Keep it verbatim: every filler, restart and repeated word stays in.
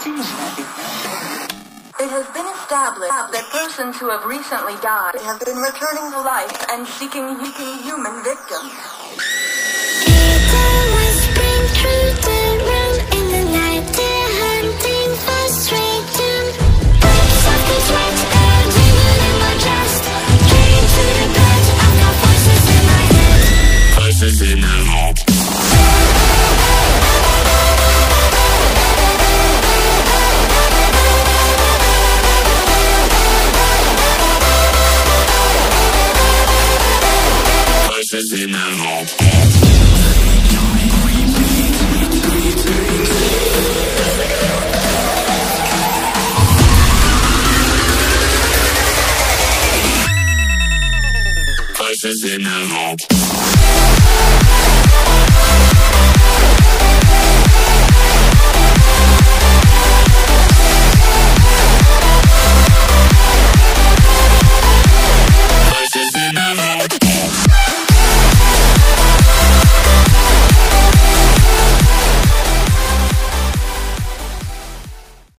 It has been established that persons who have recently died have been returning to life and seeking human victims. People will spring through the room in the night. They're hunting for strength. Books of the sweat and demon in my chest. Came to the bed. I've got voices in my head. Voices in my head. Voices in my head. Voices in